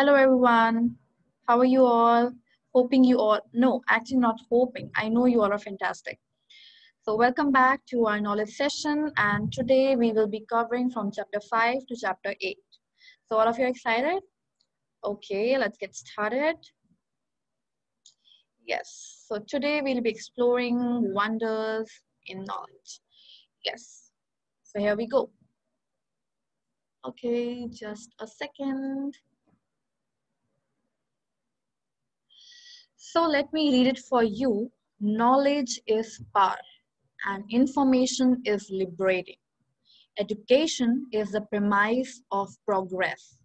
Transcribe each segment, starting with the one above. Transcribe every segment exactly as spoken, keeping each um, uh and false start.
Hello everyone, how are you all? Hoping you all, no, actually not hoping, I know you all are fantastic. So welcome back to our knowledge session, and today we will be covering from chapter five to chapter eight. So all of you are excited? Okay, let's get started. Yes, so today we'll be exploring wonders in knowledge. Yes, so here we go. Okay, just a second. So let me read it for you. Knowledge is power, and information is liberating. Education is the premise of progress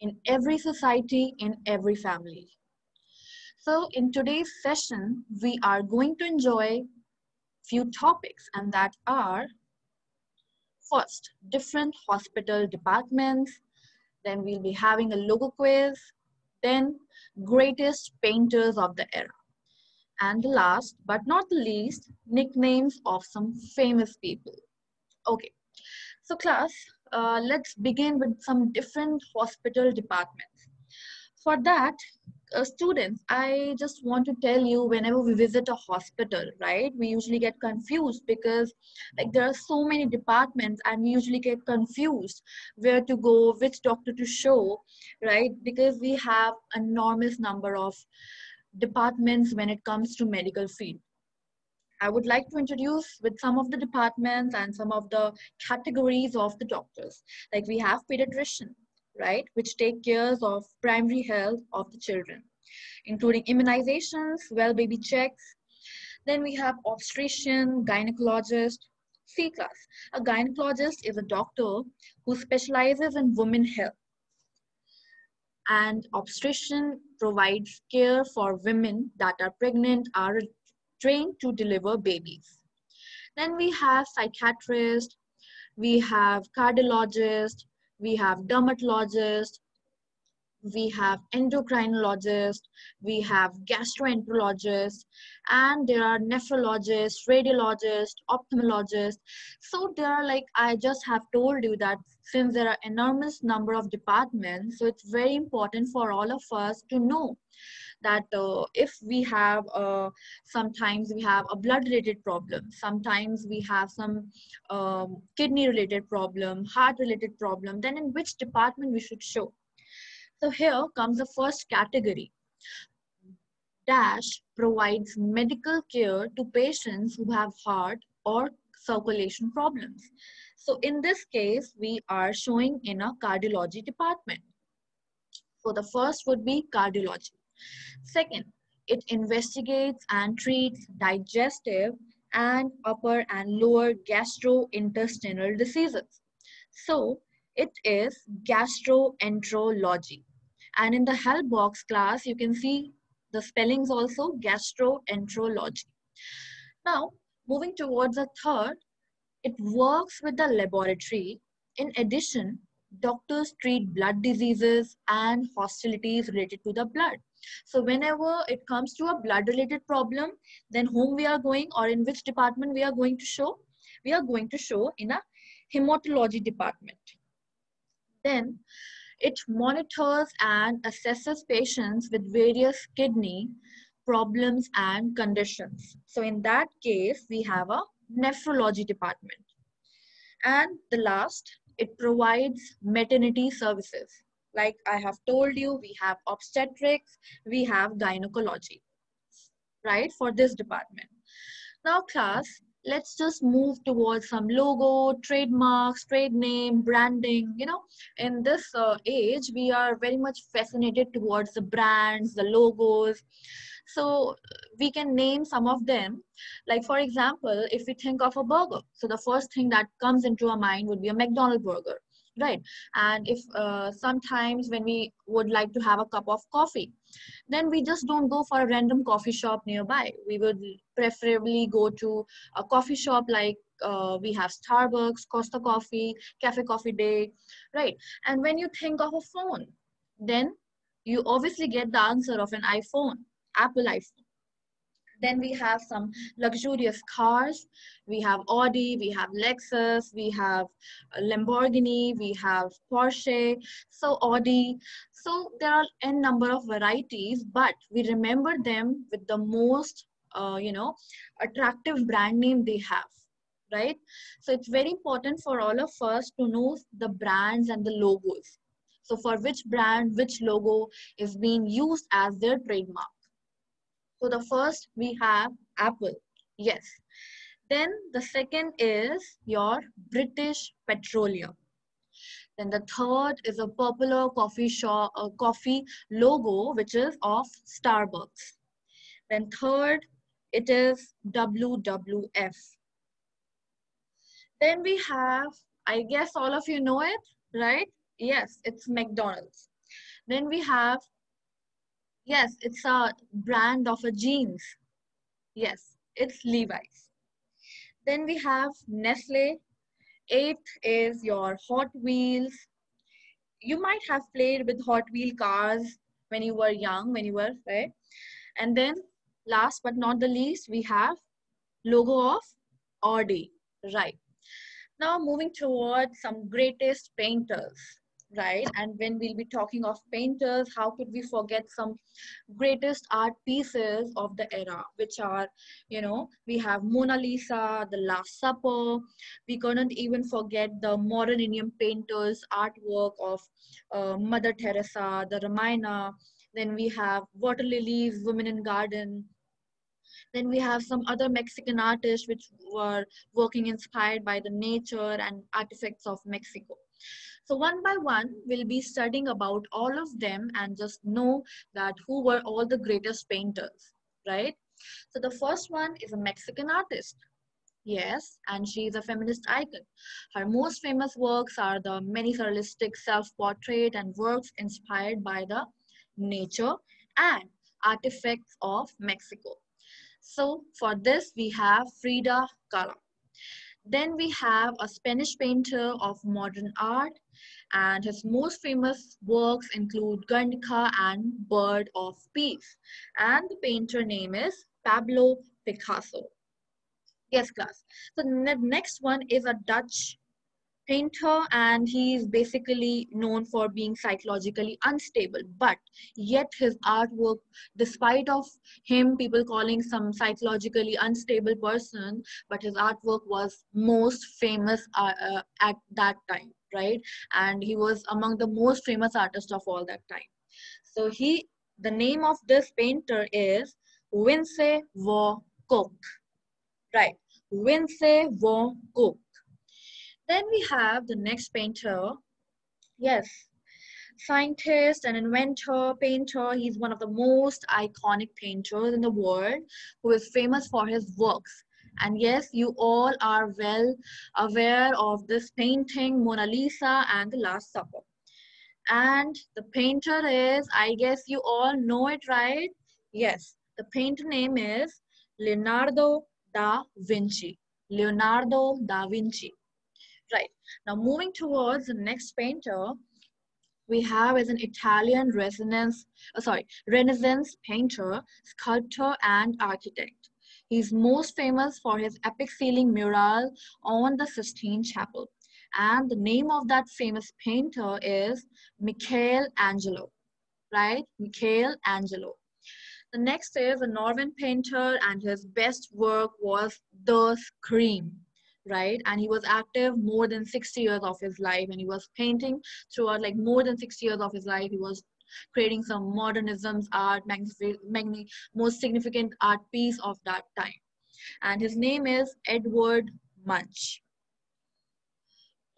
in every society, in every family. So in today's session, we are going to enjoy few topics, and that are first, different hospital departments. Then we'll be having a logo quiz. Then greatest painters of the era. And last but not least, nicknames of some famous people. Okay, so class, uh, let's begin with some different hospital departments. For that, uh, students, I just want to tell you, whenever we visit a hospital, right, we usually get confused because like there are so many departments and we usually get confused where to go, which doctor to show, right, because we have enormous number of departments when it comes to medical field. I would like to introduce with some of the departments and some of the categories of the doctors. Like we have pediatrician, right, which take care of primary health of the children, including immunizations, well baby checks. Then we have obstetrician, gynecologist. C class, a gynecologist is a doctor who specializes in women health. And obstetrician provides care for women that are pregnant, are trained to deliver babies. Then we have psychiatrist, we have cardiologist, we have dermatologist, we have endocrinologist, we have gastroenterologist, and there are nephrologists, radiologists, ophthalmologists. So there are, like I just have told you, that since there are enormous number of departments, so it's very important for all of us to know that uh, if we have, uh, sometimes we have a blood-related problem, sometimes we have some um, kidney-related problem, heart-related problem, then in which department we should show. So here comes the first category. Dash provides medical care to patients who have heart or circulation problems. So in this case, we are showing in a cardiology department. So the first would be cardiology. Second, it investigates and treats digestive and upper and lower gastrointestinal diseases. So it is gastroenterology. And in the help box, class, you can see the spellings also, gastroenterology. Now, moving towards the third, it works with the laboratory. In addition, doctors treat blood diseases and hostilities related to the blood. So whenever it comes to a blood-related problem, then whom we are going, or in which department we are going to show? We are going to show in a hematology department. Then it monitors and assesses patients with various kidney problems and conditions. So in that case, we have a nephrology department. And the last, it provides maternity services. Like I have told you, we have obstetrics, we have gynecology, right, for this department. Now class, let's just move towards some logo, trademarks, trade name, branding. You know, in this uh, age, we are very much fascinated towards the brands, the logos. So we can name some of them. Like for example, if we think of a burger, so the first thing that comes into our mind would be a McDonald's burger, right? And if uh, sometimes when we would like to have a cup of coffee, then we just don't go for a random coffee shop nearby. We would preferably go to a coffee shop like uh, we have Starbucks, Costa Coffee, Cafe Coffee Day, right? And when you think of a phone, then you obviously get the answer of an iPhone, Apple iPhone. Then we have some luxurious cars. We have Audi, we have Lexus, we have Lamborghini, we have Porsche, so Audi. So there are n number of varieties, but we remember them with the most, uh, you know, attractive brand name they have, right? So it's very important for all of us to know the brands and the logos. So for which brand, which logo is being used as their trademark. So the first we have Apple, yes. Then the second is your British Petroleum. Then the third is a popular coffee shop, uh, coffee logo, which is of Starbucks. Then third, it is W W F. Then we have, I guess all of you know it, right? Yes, it's McDonald's. Then we have, yes, it's a brand of a jeans. Yes, it's Levi's. Then we have Nestle. Eighth is your Hot Wheels. You might have played with Hot Wheel cars when you were young, when you were, right? And then last but not the least, we have logo of Audi, right? Now moving towards some greatest painters, right? And when we'll be talking of painters, how could we forget some greatest art pieces of the era, which are, you know, we have Mona Lisa, The Last Supper. We couldn't even forget the modern Indian painters' artwork of uh, Mother Teresa, the Ramayana. Then we have Water Lilies, Women in Garden. Then we have some other Mexican artists which were working inspired by the nature and artifacts of Mexico. So one by one, we'll be studying about all of them and just know that who were all the greatest painters, right? So the first one is a Mexican artist. Yes, and she is a feminist icon. Her most famous works are the many surrealistic self-portrait and works inspired by the nature and artifacts of Mexico. So for this, we have Frida Kahlo. Then we have a Spanish painter of modern art, and his most famous works include Guernica and Bird of Peace. And the painter name is Pablo Picasso. Yes, class. So the next one is a Dutch painter, and he is basically known for being psychologically unstable, but yet his artwork, despite of him people calling some psychologically unstable person, but his artwork was most famous uh, uh, at that time, right? And he was among the most famous artists of all that time. So he, the name of this painter is Vincent Van Gogh, right? Vincent Van Gogh. Then we have the next painter, yes, scientist and inventor, painter. He's one of the most iconic painters in the world who is famous for his works. And yes, you all are well aware of this painting, Mona Lisa and The Last Supper. And the painter is, I guess you all know it, right? Yes, the painter name is Leonardo da Vinci. Leonardo da Vinci. Right. Now moving towards the next painter, we have as an Italian resonance, oh, sorry, Renaissance painter, sculptor and architect. He's most famous for his epic ceiling mural on the Sistine Chapel. And the name of that famous painter is Michelangelo, right? Michelangelo. The next is a Norwegian painter, and his best work was The Scream. Right, and he was active more than sixty years of his life, and he was painting throughout like more than sixty years of his life. He was creating some modernisms art, most significant art piece of that time. And his name is Edward Munch.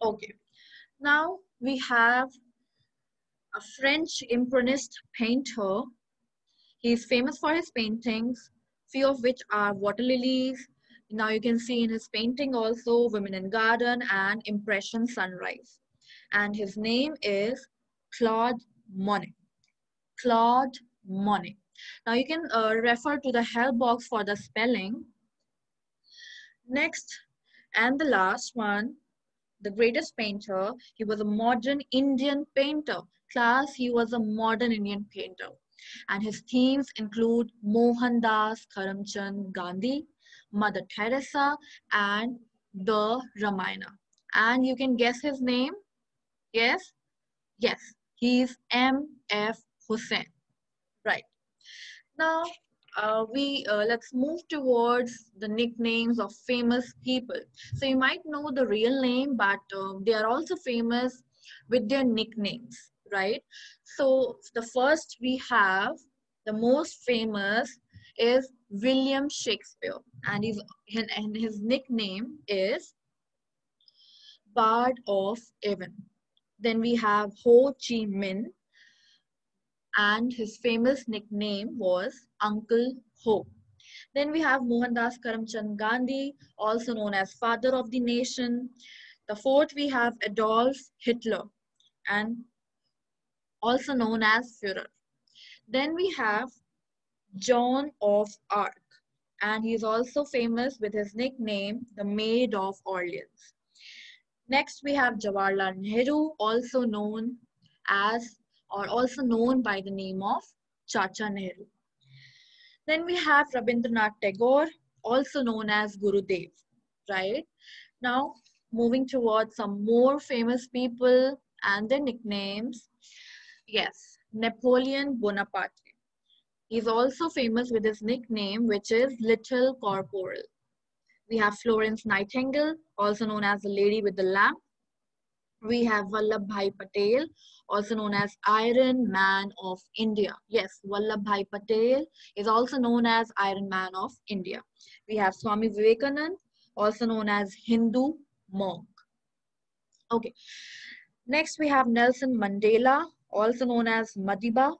Okay, now we have a French impressionist painter. He is famous for his paintings, few of which are Water Lilies. Now you can see in his painting also Women in Garden and Impression Sunrise. And his name is Claude Monet. Claude Monet. Now you can uh, refer to the help box for the spelling. Next and the last one, the greatest painter. He was a modern Indian painter. Class, he was a modern Indian painter. and his themes include Mohandas Karamchand Gandhi, Mother Teresa, and the Ramayana. And you can guess his name. Yes? Yes. He's M F Hussain. Right. Now, uh, we uh, let's move towards the nicknames of famous people. So you might know the real name, but uh, they are also famous with their nicknames, right? So the first we have, the most famous is William Shakespeare, and his, and his nickname is Bard of Avon. Then we have Ho Chi Minh, and his famous nickname was Uncle Ho. Then we have Mohandas Karamchand Gandhi, also known as Father of the Nation. The fourth we have Adolf Hitler, and also known as Führer. Then we have Joan of Arc, and he is also famous with his nickname, the Maid of Orleans. Next we have Jawaharlal Nehru, also known as or also known by the name of Chacha Nehru. Then we have Rabindranath Tagore, also known as Gurudev, right? Now, moving towards some more famous people and their nicknames. Yes, Napoleon Bonaparte. He's also famous with his nickname, which is Little Corporal. We have Florence Nightingale, also known as the Lady with the Lamp. We have Vallabhbhai Patel, also known as Iron Man of India. Yes, Vallabhbhai Patel is also known as Iron Man of India. We have Swami Vivekananda, also known as Hindu monk. Okay. Next, we have Nelson Mandela, also known as Madiba.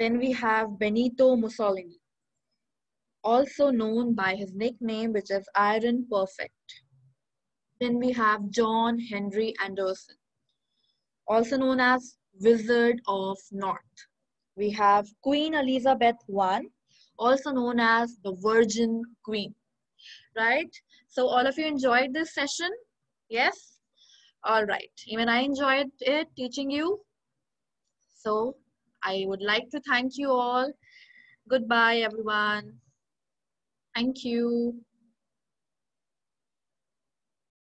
Then we have Benito Mussolini, also known by his nickname, which is Iron Perfect. Then we have John Henry Anderson, also known as Wizard of North. We have Queen Elizabeth the First, also known as the Virgin Queen, right? So all of you enjoyed this session? Yes? All right. Even I enjoyed it teaching you. So I would like to thank you all. Goodbye, everyone. Thank you.